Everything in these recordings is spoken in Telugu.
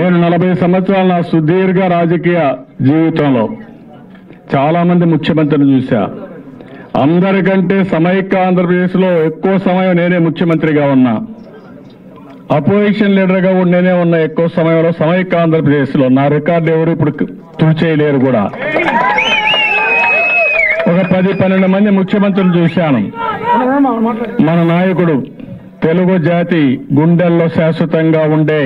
నేను 40 సంవత్సరాల నా సుదీర్ఘ రాజకీయ జీవితంలో చాలా మంది ముఖ్యమంత్రిని చూశా. అందరికంటే సమైక్య ఆంధ్రప్రదేశ్ లో ఎక్కువ సమయం నేనే ముఖ్యమంత్రిగా ఉన్నా. అపోజిషన్ లీడర్ గా కూడా నేనే ఉన్నా. ఎక్కువ సమయంలో సమైక్య ఆంధ్రప్రదేశ్ లో నా రికార్డు ఎవరు ఇప్పుడు తుడిచేయలేరు కూడా. ఒక 10-12 మంది ముఖ్యమంత్రులు చూశాను. మన నాయకుడు తెలుగు జాతి గుండెల్లో శాశ్వతంగా ఉండే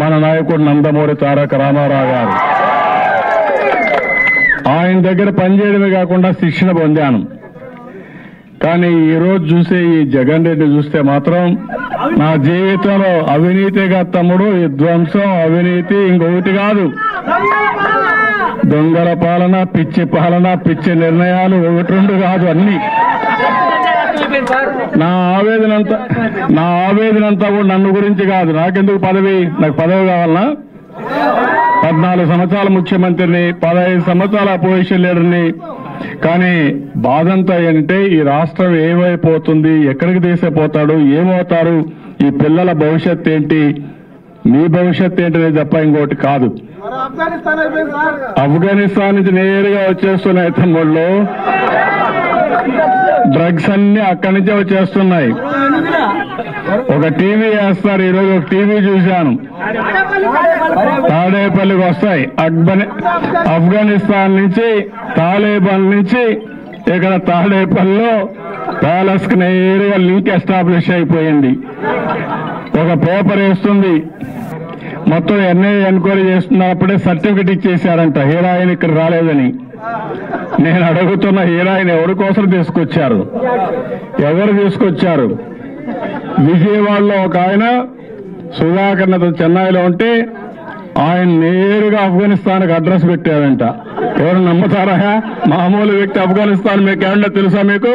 మన నాయకుడు నందమూరి తారక రామారావు గారు, ఆయన దగ్గర పనిచేయడమే కాకుండా శిక్షణ పొందాను. కానీ ఈరోజు చూసే ఈ జగన్ రెడ్డి చూస్తే మాత్రం నా జీవితంలో అవినీతిగా తమ్ముడు విధ్వంసం, అవినీతి ఇంకొకటి కాదు. దొంగల పాలన, పిచ్చి పాలన, పిచ్చి నిర్ణయాలు ఒకటి రెండు కాదు అన్ని. నా ఆవేదనంతా కూడా నన్ను గురించి కాదు. నాకెందుకు పదవి? నాకు పదవి కావాలన్నా? 14 సంవత్సరాల ముఖ్యమంత్రిని, 15 సంవత్సరాల అపోజిషన్ లీడర్ని. కానీ బాధంతా ఏంటంటే ఈ రాష్ట్రం ఏమైపోతుంది, ఎక్కడికి తీసిపోతాడు, ఏమవుతారు, ఈ పిల్లల భవిష్యత్ ఏంటి, మీ భవిష్యత్ ఏంటనేది తప్ప ఇంకోటి కాదు. ఆఫ్ఘనిస్తాన్ నుంచి నేరుగా వచ్చేస్తున్నాయి తమ్ముళ్ళు. డ్రగ్స్ అన్ని అక్కడి నుంచే వచ్చేస్తున్నాయి. ఒక టీవీ వేస్తారు. ఈరోజు ఒక టీవీ చూశాను, తాడేపల్లికి వస్తాయి. ఆఫ్ఘనిస్తాన్ నుంచి, తాలేబాన్ నుంచి ఇక్కడ తాడేపల్లిలో ప్యాలెస్ కు నేరుగా లింక్ ఎస్టాబ్లిష్ అయిపోయింది. ఒక పేపర్ వేస్తుంది, మొత్తం ఎన్ఐఏ ఎంక్వైరీ చేస్తున్నప్పుడే సర్టిఫికెట్ ఇచ్చేశారంట హీరాయిన్ ఇక్కడ రాలేదని. నేను అడుగుతున్న హీరాయిన్ ఎవరి కోసం తీసుకొచ్చారు, ఎవరు తీసుకొచ్చారు? విజయవాడలో ఒక ఆయన సుధాకర్ణతో చెన్నైలో ఉంటే ఆయన నేరుగా ఆఫ్ఘనిస్తాన్కి అడ్రస్ పెట్టారంట. ఎవరు నమ్ముతారా? మామూలు వ్యక్తి ఆఫ్ఘనిస్తాన్ మీకు ఏమన్నా తెలుసా? మీకు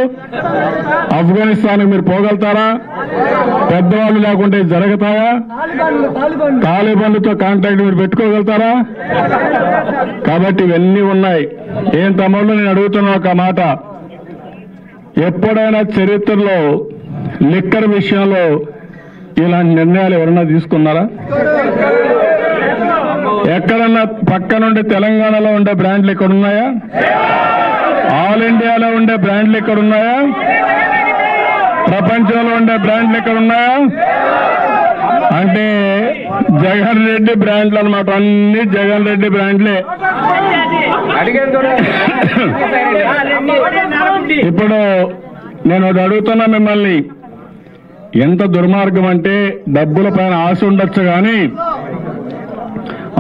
ఆఫ్ఘనిస్తాన్కి మీరు పోగలుగుతారా? పెద్దవాళ్ళు లేకుంటే జరుగుతాయా? తాలిబాన్లతో కాంటాక్ట్ మీరు పెట్టుకోగలుగుతారా? కాబట్టి ఇవన్నీ ఉన్నాయి. ఏం తమ్ముళ్ళు నేను అడుగుతున్నా ఒక మాట, ఎప్పుడైనా చరిత్రలో లిక్కర్ విషయంలో ఇలాంటి నిర్ణయాలు ఎవరన్నా తీసుకున్నారా? ఎక్కడన్నా పక్కనుండి తెలంగాణలో ఉండే బ్రాండ్లు ఇక్కడ ఉన్నాయా? ఆల్ ఇండియాలో ఉండే బ్రాండ్లు ఇక్కడ ఉన్నాయా? ప్రపంచంలో ఉండే బ్రాండ్లు ఇక్కడ ఉన్నాయా? అంటే జగన్ రెడ్డి బ్రాండ్లు అనమాట. అన్ని జగన్ రెడ్డి బ్రాండ్లే. ఇప్పుడు నేను ఒకటి అడుగుతున్నా మిమ్మల్ని, ఎంత దుర్మార్గం అంటే డబ్బుల పైన ఆశ ఉండొచ్చు కానీ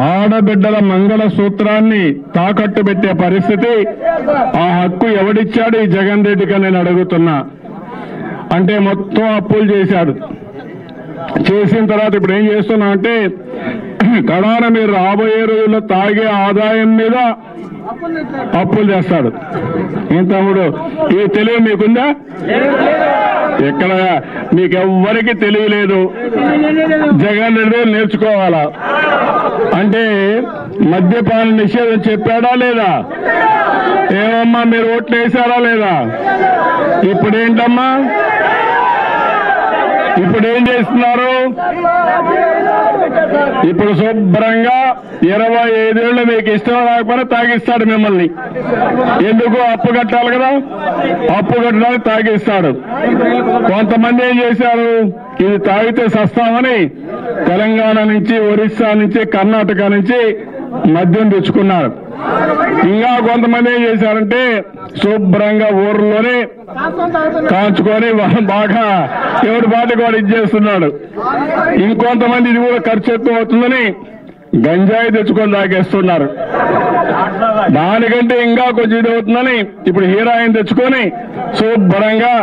ఆడబిడ్డల మంగళ సూత్రాన్ని తాకట్టు పెట్టే పరిస్థితి, ఆ హక్కు ఎవడిచ్చాడు? ఈ జగన్ రెడ్డిగా నేను అడుగుతున్నా. అంటే మొత్తం అప్పులు చేశాడు. చేసిన తర్వాత ఇప్పుడు ఏం చేస్తున్నా అంటే కడాన మీరు రాబోయే రోజుల్లో తాగే ఆదాయం మీద అప్పులు చేస్తాడు. ఏం తమ్ముడు ఈ తెలివి మీకుందా? ఎక్కడ మీకెవ్వరికి తెలివి లేదు. జగన్ రెడ్డి నేర్చుకోవాలా? అంటే మద్యపాన నిషేధం చెప్పాడా లేదా? ఏమమ్మా మీరు ఓట్లు వేశారా లేదా? ఇప్పుడేంటమ్మా ఇప్పుడేం చేస్తున్నారు? ఇప్పుడు శుభ్రంగా 25 ఏళ్ళు మీకు ఇష్టం రాకపోయినా తాగిస్తాడు మిమ్మల్ని. ఎందుకు? అప్పు కట్టాలి కదా, అప్పు కట్టడానికి తాగిస్తాడు. కొంతమంది ఏం చేశారు, ఇది తాగితే సస్తామని తెలంగాణ నుంచి, ఒరిస్సా నుంచి, కర్ణాటక నుంచి మద్యం తెచ్చుకున్నారు. ఇంకా కొంతమంది ఏం చేశారంటే శుభ్రంగా ఊర్లోనే కాచుకొని బాగా ఎవరి బాటకు వాడు ఇచ్చేస్తున్నాడు. ఇంకొంతమంది ఇది కూడా ఖర్చు ఎక్కువ అవుతుందని గంజాయి తెచ్చుకొని తాగేస్తున్నారు. దానికంటే ఇంకా కొంచెం ఇది అవుతుందని ఇప్పుడు హీరాయిన్ తెచ్చుకొని శుభ్రంగా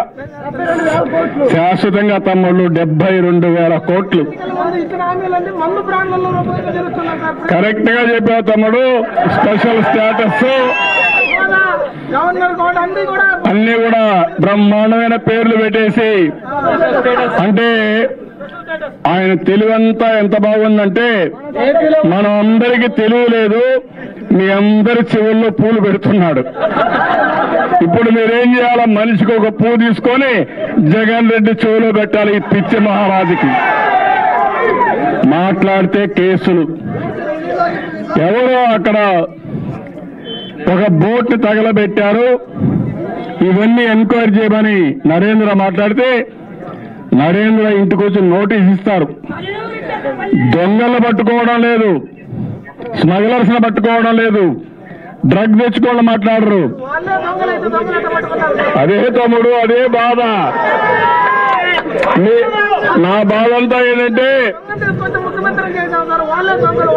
శాశ్వతంగా తమ్ముళ్ళు 72,000 కోట్లు. కరెక్ట్ గా చెప్పావు తమ్ముడు. స్పెషల్ స్టేటస్ అన్ని కూడా బ్రహ్మాండమైన పేర్లు పెట్టేసి, అంటే ఆయన తెలివంతా ఎంత బాగుందంటే మనం అందరికీ తెలివి లేదు, మీ అందరి చెవుల్లో పూలు పెడుతున్నాడు. ఇప్పుడు మీరేం చేయాలా, మనిషికి ఒక పువ్వు తీసుకొని జగన్ రెడ్డి చెవులో పెట్టాలి ఈ పిచ్చి మహారాజుకి. మాట్లాడితే కేసులు ఎవరో అక్కడ ఒక బోట్ తగలబెట్టారు ఇవన్నీ ఎంక్వైరీ చేయమని నరేంద్ర మాట్లాడితే నరేంద్ర ఇంటికి వచ్చి నోటీస్ ఇస్తారు దొంగలు పట్టుకోవడం లేదు స్మగ్లర్స్ ని పట్టుకోవడం లేదు డ్రగ్ తెచ్చుకోవడం మాట్లాడరు అదే తమ్ముడు అదే బాధ నా బాధ అంతా ఏంటంటే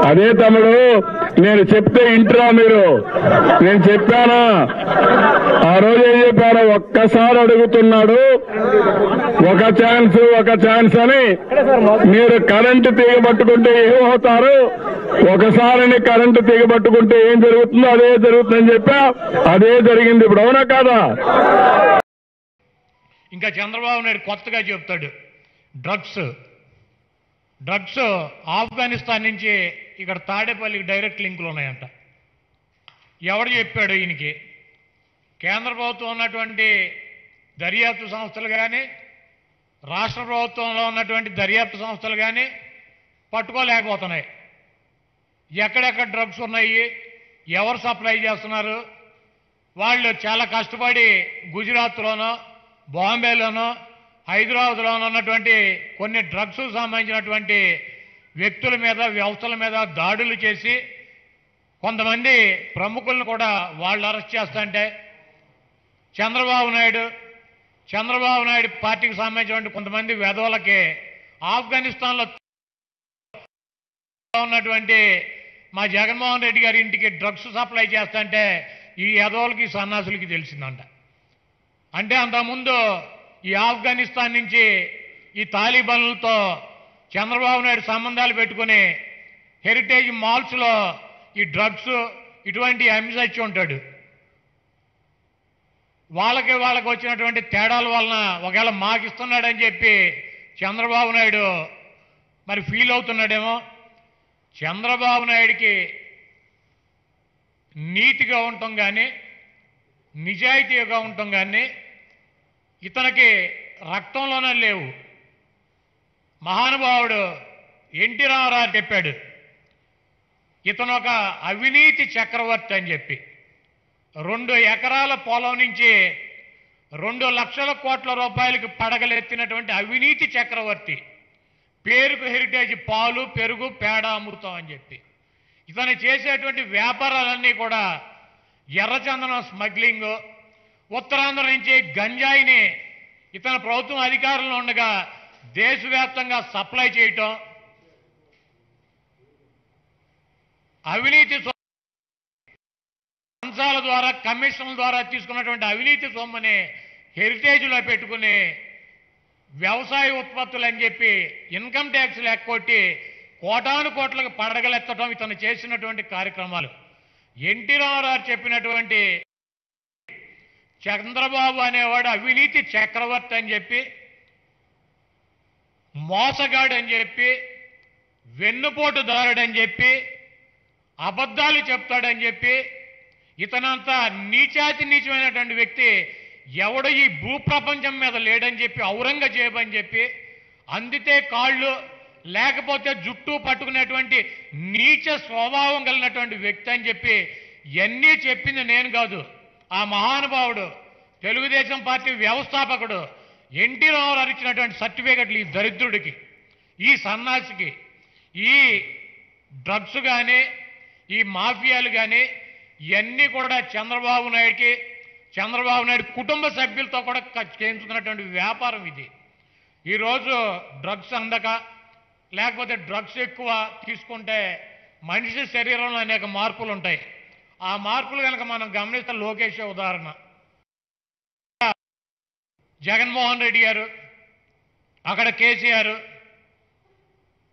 అదే తమ్ముడు నేను చెప్తే ఇంట్రా మీరు నేను చెప్పానా ఆ రోజు ఏం చెప్పారో ఒక్కసారి అడుగుతున్నాడు ఒక ఛాన్స్ అని మీరు కరెంటు తీగబట్టుకుంటే ఏమవుతారు ఒకసారి కరెంటు తీగబట్టుకుంటే ఏం జరుగుతుందో అదే జరుగుతుందని చెప్పా అదే జరిగింది ఇప్పుడు అవునా కాదా ఇంకా చంద్రబాబు నాయుడు కొత్తగా చెప్తాడు డ్రగ్స్ ఆఫ్ఘనిస్తాన్ నుంచి ఇక్కడ తాడేపల్లికి డైరెక్ట్ లింకులు ఉన్నాయంట ఎవరు చెప్పాడు ఈయనకి కేంద్ర ప్రభుత్వం ఉన్నటువంటి దర్యాప్తు సంస్థలు కానీ రాష్ట్ర ప్రభుత్వంలో ఉన్నటువంటి దర్యాప్తు సంస్థలు కానీ పట్టుకోలేకపోతున్నాయి ఎక్కడెక్కడ డ్రగ్స్ ఉన్నాయి ఎవరు సప్లై చేస్తున్నారు వాళ్ళు చాలా కష్టపడి గుజరాత్లోనో బాంబేలోనో హైదరాబాద్లో ఉన్నటువంటి కొన్ని డ్రగ్స్ సంబంధించినటువంటి వ్యక్తుల మీద వ్యవస్థల మీద దాడులు చేసి కొంతమంది ప్రముఖులను కూడా వాళ్ళు అరెస్ట్ చేస్తుంటే చంద్రబాబు నాయుడు పార్టీకి సంబంధించినటువంటి కొంతమంది వెధవలకి ఆఫ్ఘనిస్తాన్లో ఉన్నటువంటి మా జగన్మోహన్ రెడ్డి గారి ఇంటికి డ్రగ్స్ సప్లై చేస్తుంటే ఈ వెధవలకి సన్నాసులకి తెలిసిందంట అంటే అంతకుముందు ఈ ఆఫ్ఘనిస్తాన్ నుంచి ఈ తాలిబాన్లతో చంద్రబాబు నాయుడు సంబంధాలు పెట్టుకుని హెరిటేజ్ మాల్స్లో ఈ డ్రగ్స్ ఇటువంటి అమ్మిసచ్చి ఉంటాడు వాళ్ళకి వచ్చినటువంటి తేడాల వలన ఒకవేళ మాకు ఇస్తున్నాడని చెప్పి చంద్రబాబు నాయుడు మరి ఫీల్ అవుతున్నాడేమో చంద్రబాబు నాయుడికి నీతిగా ఉండటం కానీ నిజాయితీగా ఉండటం కానీ ఇతనికి రక్తంలోనే లేవు మహానుభావుడు ఎన్టీ రామారావు చెప్పాడు ఇతను ఒక అవినీతి చక్రవర్తి అని చెప్పి 2 ఎకరాల పొలం నుంచి 2 లక్షల కోట్ల రూపాయలకు పడగలెత్తినటువంటి అవినీతి చక్రవర్తి పేరుకు హెరిటేజ్ పాలు పెరుగు పేడ అమృతం అని చెప్పి ఇతను చేసేటువంటి వ్యాపారాలన్నీ కూడా ఎర్రచందనం స్మగ్లింగ్ ఉత్తరాంధ్ర నుంచి గంజాయిని ఇతను ప్రభుత్వం అధికారంలో ఉండగా దేశవ్యాప్తంగా సప్లై చేయటం అవినీతి అంశాల ద్వారా కమిషన్ల ద్వారా తీసుకున్నటువంటి అవినీతి సొమ్ముని హెరిటేజ్లో పెట్టుకుని వ్యవసాయ ఉత్పత్తులు అని చెప్పి ఇన్కమ్ ట్యాక్స్ లేకొట్టి కోటాను కోట్లకు పడగలెత్తడం ఇతను చేసినటువంటి కార్యక్రమాలు ఎన్టీ రామారావు చెప్పినటువంటి చంద్రబాబు అనేవాడు అవినీతి చక్రవర్తి అని చెప్పి మోసగాడు అని చెప్పి వెన్నుపోటుదారుడు అని చెప్పి అబద్ధాలు చెప్తాడని చెప్పి ఇతనంతా నీచాతి నీచమైనటువంటి వ్యక్తి ఎవడు ఈ భూప్రపంచం మీద లేడని చెప్పి ఔరంగజేబు అని చెప్పి అందితే కాళ్ళు లేకపోతే జుట్టు పట్టుకునేటువంటి నీచ స్వభావం కలిగినటువంటి వ్యక్తి అని చెప్పి ఇవన్నీ చెప్పింది నేను కాదు ఆ మహానుభావుడు తెలుగుదేశం పార్టీ వ్యవస్థాపకుడు ఎన్టీ రామారావు ఇచ్చినటువంటి సర్టిఫికెట్లు ఈ దరిద్రుడికి ఈ సన్నాసికి ఈ డ్రగ్స్ కానీ ఈ మాఫియాలు కానీ ఇవన్నీ కూడా చంద్రబాబు నాయుడు కుటుంబ సభ్యులతో కూడా చేయించుకున్నటువంటి వ్యాపారం ఇది ఈరోజు డ్రగ్స్ అందక లేకపోతే డ్రగ్స్ ఎక్కువ తీసుకుంటే మనిషి శరీరంలో అనేక మార్పులు ఉంటాయి ఆ మార్పులు కనుక మనం గమనిస్తే లోకేష్ ఉదాహరణ జగన్మోహన్ రెడ్డి గారు అక్కడ కేసీఆర్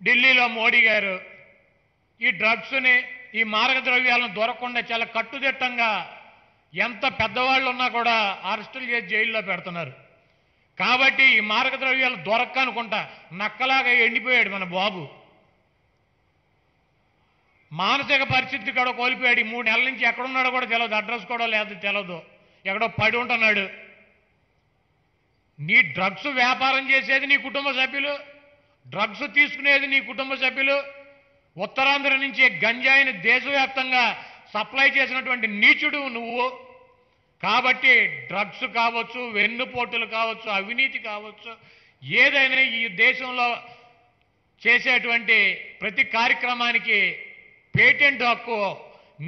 ఢిల్లీలో మోడీ గారు ఈ డ్రగ్స్ని ఈ మారకద్రవ్యాలను దొరకకుండా చాలా కట్టుదిట్టంగా ఎంత పెద్దవాళ్ళు ఉన్నా కూడా అరెస్టులు చేసి జైల్లో పెడుతున్నారు కాబట్టి ఈ మారకద్రవ్యాలు దొరక్క అనుకుంటా నక్కలాగా ఎండిపోయాడు మన బాబు మానసిక పరిస్థితి కూడా కోల్పోయాడు 3 నెలల నుంచి ఎక్కడున్నాడో కూడా తెలియదు అడ్రస్ కూడా లేదు తెలియదు ఎక్కడో పడి ఉంటున్నాడు నీ డ్రగ్స్ వ్యాపారం చేసేది నీ కుటుంబ సభ్యులు డ్రగ్స్ తీసుకునేది నీ కుటుంబ సభ్యులు ఉత్తరాంధ్ర నుంచి గంజాయిని దేశవ్యాప్తంగా సప్లై చేసినటువంటి నీచుడు నువ్వు కాబట్టి డ్రగ్స్ కావచ్చు వెన్నుపోటులు కావచ్చు అవినీతి కావచ్చు ఏదైనా ఈ దేశంలో చేసేటువంటి ప్రతి కార్యక్రమానికి పేటెంట్ హక్కు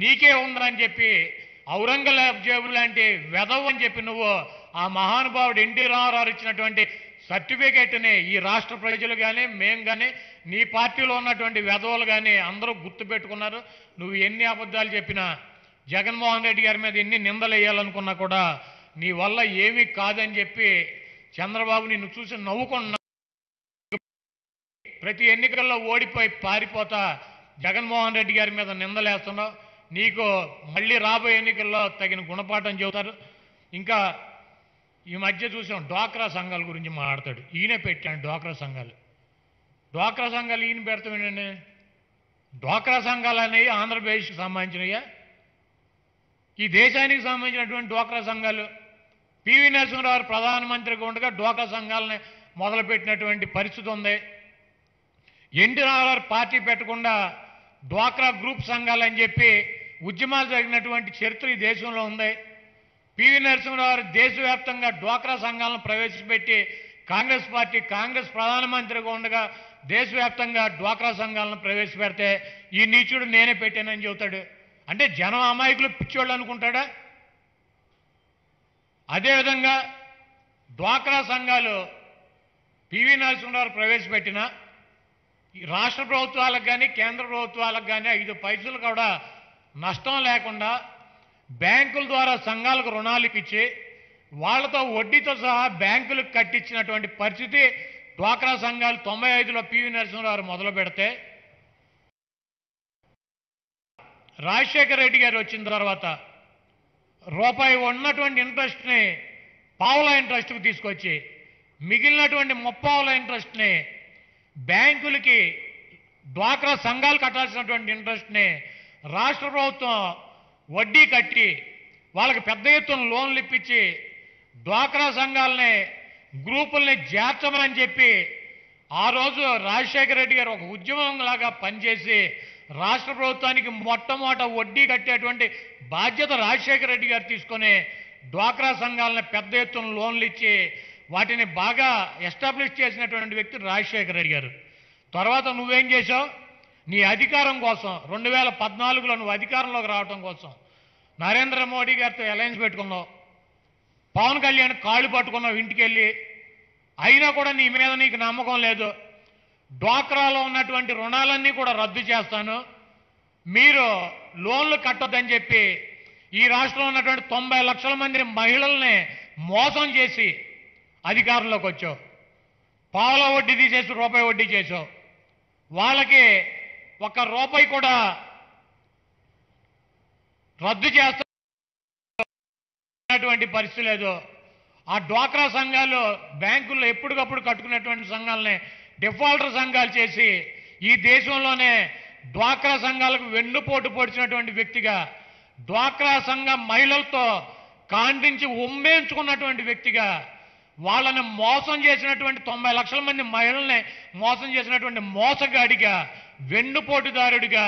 నీకే ఉందని చెప్పి ఔరంగజేబు జేబు లాంటి వెధవు అని చెప్పి నువ్వు ఆ మహానుభావుడు ఎన్టీ రామారావు ఇచ్చినటువంటి సర్టిఫికేట్ని ఈ రాష్ట్ర ప్రజలు కానీ మేము కానీ నీ పార్టీలో ఉన్నటువంటి వెధవులు కానీ అందరూ గుర్తుపెట్టుకున్నారు. నువ్వు ఎన్ని అబద్ధాలు చెప్పినా జగన్మోహన్ రెడ్డి గారి మీద ఎన్ని నిందలు వేయాలనుకున్నా కూడా నీ వల్ల ఏమీ కాదని చెప్పి చంద్రబాబు నిన్ను చూసి నవ్వుకున్నా. ప్రతి ఎన్నికల్లో ఓడిపోయి పారిపోతా జగన్మోహన్ రెడ్డి గారి మీద నిందలేస్తున్నావు. నీకు మళ్ళీ రాబోయే ఎన్నికల్లో తగిన గుణపాఠం చెబుతారు. ఇంకా ఈ మధ్య చూసాం డ్వాక్రా సంఘాల గురించి మాట్లాడతాడు. ఈయనే పెట్టాను డ్వాక్రా సంఘాలు ఈయన పెడతామేనండి. డ్వాక్రా సంఘాలు అనేవి ఆంధ్రప్రదేశ్కి సంబంధించినయ్యా, ఈ దేశానికి సంబంధించినటువంటి డ్వాక్రా సంఘాలు. పివి నరసింహరావు ప్రధానమంత్రిగా ఉండగా డ్వాక్రా సంఘాలని మొదలుపెట్టినటువంటి పరిస్థితి ఉంది. ఎన్టీ రామారావు పార్టీ పెట్టకుండా డ్వాక్రా గ్రూప్ సంఘాలు అని చెప్పి ఉద్యమాలు జరిగినటువంటి చరిత్ర ఈ దేశంలో ఉంది. పివి నరసింహరావు దేశవ్యాప్తంగా డ్వాక్రా సంఘాలను ప్రవేశపెట్టి కాంగ్రెస్ పార్టీ కాంగ్రెస్ ప్రధానమంత్రిగా ఉండగా దేశవ్యాప్తంగా డ్వాక్రా సంఘాలను ప్రవేశపెడితే ఈ నీచుడు నేనే పెట్టానని చెబుతాడు. అంటే జనం అమాయకులు పిచ్చోళ్ళు అనుకుంటాడా? అదేవిధంగా డ్వాక్రా సంఘాలు పివి నరసింహరావు ప్రవేశపెట్టిన రాష్ట్ర ప్రభుత్వాలకు కానీ కేంద్ర ప్రభుత్వాలకు కానీ 5 పైసలు కూడా నష్టం లేకుండా బ్యాంకుల ద్వారా సంఘాలకు రుణాలు ఇప్పించి వాళ్ళతో వడ్డీతో సహా బ్యాంకులకు కట్టించినటువంటి పరిస్థితి డ్వాక్రా సంఘాలు 95లో పివి నరసింహరావు మొదలు పెడితే రాజశేఖర రెడ్డి గారు వచ్చిన తర్వాత రూపాయి ఉన్నటువంటి ఇంట్రెస్ట్ని పావుల ఇంట్రెస్ట్కి తీసుకొచ్చి మిగిలినటువంటి ముప్పావుల ఇంట్రెస్ట్ని బ్యాంకులకి డ్వాక్రా సంఘాలు కట్టాల్సినటువంటి ఇంట్రెస్ట్ని రాష్ట్ర ప్రభుత్వం వడ్డీ కట్టి వాళ్ళకి పెద్ద ఎత్తున లోన్లు ఇప్పించి డ్వాక్రా సంఘాలని గ్రూపుల్ని చేర్చమని చెప్పి ఆ రోజు రాజశేఖర రెడ్డి గారు ఒక ఉద్యమం లాగా పనిచేసి రాష్ట్ర ప్రభుత్వానికి మొట్టమొదట వడ్డీ కట్టేటువంటి బాధ్యత రాజశేఖర రెడ్డి గారు తీసుకొని డ్వాక్రా సంఘాలని పెద్ద ఎత్తున లోన్లు ఇచ్చి వాటిని బాగా ఎస్టాబ్లిష్ చేసినటువంటి వ్యక్తి రాజశేఖర రెడ్డి గారు. తర్వాత నువ్వేం చేశావు? నీ అధికారం కోసం 2014లో నువ్వు అధికారంలోకి రావడం కోసం నరేంద్ర మోడీ గారితో అలయన్స్ పెట్టుకున్నావు. పవన్ కళ్యాణ్ కాళ్ళు పట్టుకున్నావు ఇంటికి వెళ్ళి. అయినా కూడా నీ మీద నీకు నమ్మకం లేదు. డ్వాక్రాలో ఉన్నటువంటి రుణాలన్నీ కూడా రద్దు చేస్తాను, మీరు లోన్లు కట్టొద్దని చెప్పి ఈ రాష్ట్రంలో ఉన్నటువంటి 90 లక్షల మంది మహిళల్ని మోసం చేసి అధికారంలోకి వచ్చావు. పావుల వడ్డీ తీసేసి రూపాయి వడ్డీ చేసావు. వాళ్ళకి 1 రూపాయి కూడా రద్దు చేస్తున్నటువంటి పరిస్థితి లేదు. ఆ డ్వాక్రా సంఘాలు బ్యాంకుల్లో ఎప్పటికప్పుడు కట్టుకునేటువంటి సంఘాలని డిఫాల్టర్ సంఘాలు చేసి ఈ దేశంలోనే డ్వాక్రా సంఘాలకు వెన్నుపోటు పొడిచినటువంటి వ్యక్తిగా, డ్వాక్రా సంఘ మహిళలతో కాండించి ఉమ్మేయించుకున్నటువంటి వ్యక్తిగా, వాళ్ళని మోసం చేసినటువంటి 90 లక్షల మంది మహిళల్ని మోసం చేసినటువంటి మోసగాడిగా, వెన్నుపోటుదారుడిగా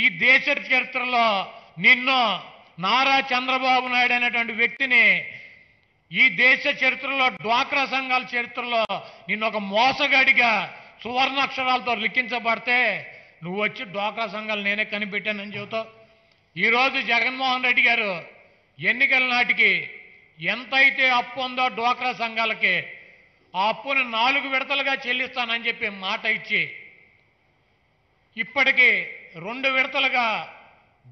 ఈ దేశ చరిత్రలో నిన్ను నారా చంద్రబాబు నాయుడు అనేటువంటి వ్యక్తిని ఈ దేశ చరిత్రలో డ్వాక్రా సంఘాల చరిత్రలో నిన్ను ఒక మోసగాడిగా సువర్ణాక్షరాలతో లిఖించబడితే నువ్వు వచ్చి డ్వాక్రా సంఘాలు నేనే కనిపెట్టానని చెబుతావు. ఈరోజు జగన్మోహన్ రెడ్డి గారు ఎన్నికల నాటికి ఎంతైతే అప్పు ఉందో డ్వాక్రా సంఘాలకి ఆ అప్పును 4 విడతలుగా చెల్లిస్తానని చెప్పి మాట ఇచ్చి ఇప్పటికి 2 విడతలుగా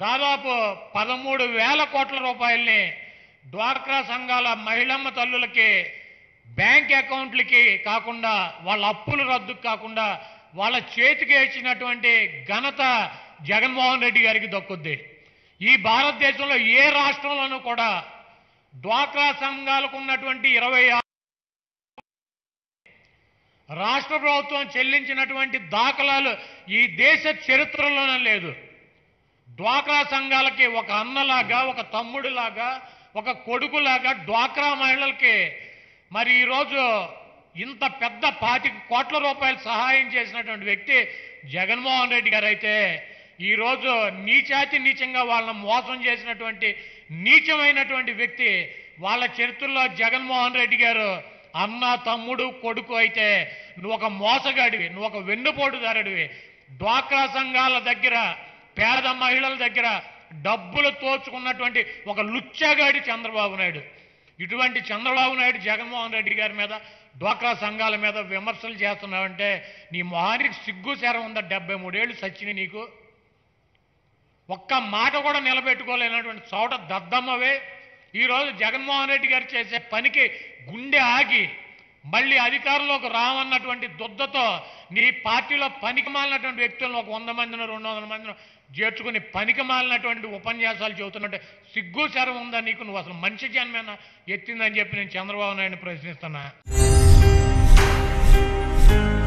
దాదాపు 13,000 కోట్ల రూపాయల్ని డ్వాక్రా సంఘాల మహిళమ్మ తల్లులకి బ్యాంక్ అకౌంట్లకి కాకుండా వాళ్ళ అప్పులు రద్దు కాకుండా వాళ్ళ చేతికి ఇచ్చినటువంటి ఘనత జగన్మోహన్ రెడ్డి గారికి దక్కుద్ది. ఈ భారతదేశంలో ఏ రాష్ట్రంలోనూ కూడా డ్వాక్రా సంఘాలకు ఉన్నటువంటి 26 రాష్ట్ర ప్రభుత్వం చెల్లించినటువంటి దాఖలాలు ఈ దేశ చరిత్రలోనే లేదు. డ్వాక్రా సంఘాలకి ఒక అన్నలాగా, ఒక తమ్ముడిలాగా, ఒక కొడుకులాగా డ్వాక్రా మహిళలకి మరి ఈరోజు ఇంత పెద్ద 25 కోట్ల రూపాయలు సహాయం చేసినటువంటి వ్యక్తి జగన్ మోహన్ రెడ్డి గారు అయితే ఈ రోజు నీచాతి నీచంగా వాళ్ళని మోసం చేసినటువంటి నీచమైనటువంటి వ్యక్తి వాళ్ళ చరిత్రలో జగన్ మోహన్ రెడ్డి గారు అన్న తమ్ముడు కొడుకు అయితే నువ్వు ఒక మోసగాడివి, నువ్వు ఒక వెన్నుపోటుదారుడివి, డ్వాక్రా సంఘాల దగ్గర పేద మహిళల దగ్గర డబ్బులు తోచుకున్నటువంటి ఒక లుచ్చగాడి చంద్రబాబు నాయుడు. ఇటువంటి చంద్రబాబు నాయుడు జగన్మోహన్ రెడ్డి గారి మీద డ్వాక్రా సంఘాల మీద విమర్శలు చేస్తున్నావంటే నీ మొహానికి సిగ్గు శరం ఉందా? 73 ఏళ్ళు సచ్చిని నీకు ఒక్క మాట కూడా నిలబెట్టుకోలేనటువంటి చోట దద్దమ్మవే. ఈరోజు జగన్మోహన్ రెడ్డి గారు చేసే పనికి గుండె ఆగి మళ్ళీ అధికారంలోకి రావన్నటువంటి దుద్దతో నీ పార్టీలో పనికి మాలినటువంటి వ్యక్తులను ఒక 100 మందిని 200 మందిని చేర్చుకుని పనికి మాలినటువంటి ఉపన్యాసాలు చెబుతున్నట్టు సిగ్గు శరం ఉందా నీకు? నువ్వు అసలు మనిషి జన్మేనా ఎత్తిందని చెప్పి నేను చంద్రబాబు నాయుడిని ప్రశ్నిస్తున్నా.